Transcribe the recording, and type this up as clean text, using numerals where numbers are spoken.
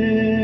I